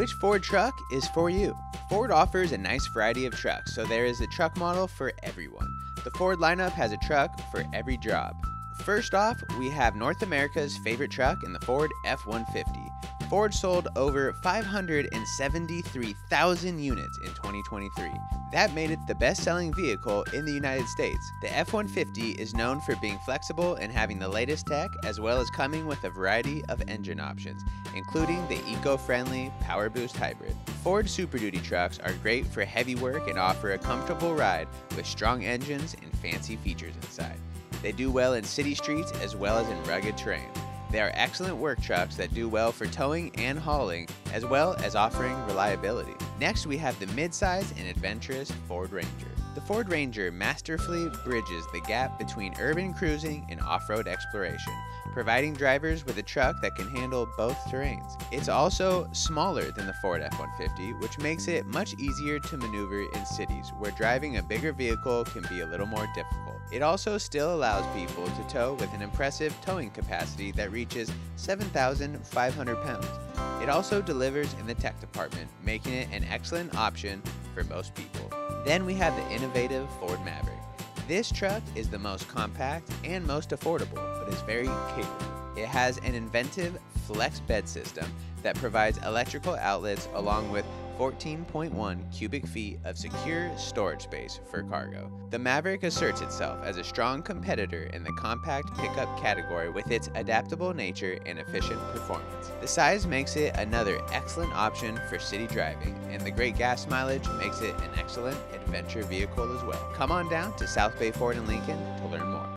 Which Ford truck is for you? Ford offers a nice variety of trucks, so there is a truck model for everyone. The Ford lineup has a truck for every job. First off, we have North America's favorite truck in the Ford F-150. Ford sold over 573,000 units in 2023. That made it the best-selling vehicle in the United States. The F-150 is known for being flexible and having the latest tech, as well as coming with a variety of engine options, including the eco-friendly PowerBoost Hybrid. Ford Super Duty trucks are great for heavy work and offer a comfortable ride with strong engines and fancy features inside. They do well in city streets as well as in rugged terrain. They are excellent work trucks that do well for towing and hauling, as well as offering reliability. Next, we have the midsize and adventurous Ford Ranger. The Ford Ranger masterfully bridges the gap between urban cruising and off-road exploration, providing drivers with a truck that can handle both terrains. It's also smaller than the Ford F-150, which makes it much easier to maneuver in cities where driving a bigger vehicle can be a little more difficult. It also still allows people to tow with an impressive towing capacity that reaches 7,500 pounds. It also delivers in the tech department, making it an excellent option for most people. Then we have the innovative Ford Maverick. This truck is the most compact and most affordable, but is very capable. It has an inventive flex bed system that provides electrical outlets along with 14.1 cubic feet of secure storage space for cargo. The Maverick asserts itself as a strong competitor in the compact pickup category with its adaptable nature and efficient performance. The size makes it another excellent option for city driving, and the great gas mileage makes it an excellent adventure vehicle as well. Come on down to South Bay Ford and Lincoln to learn more.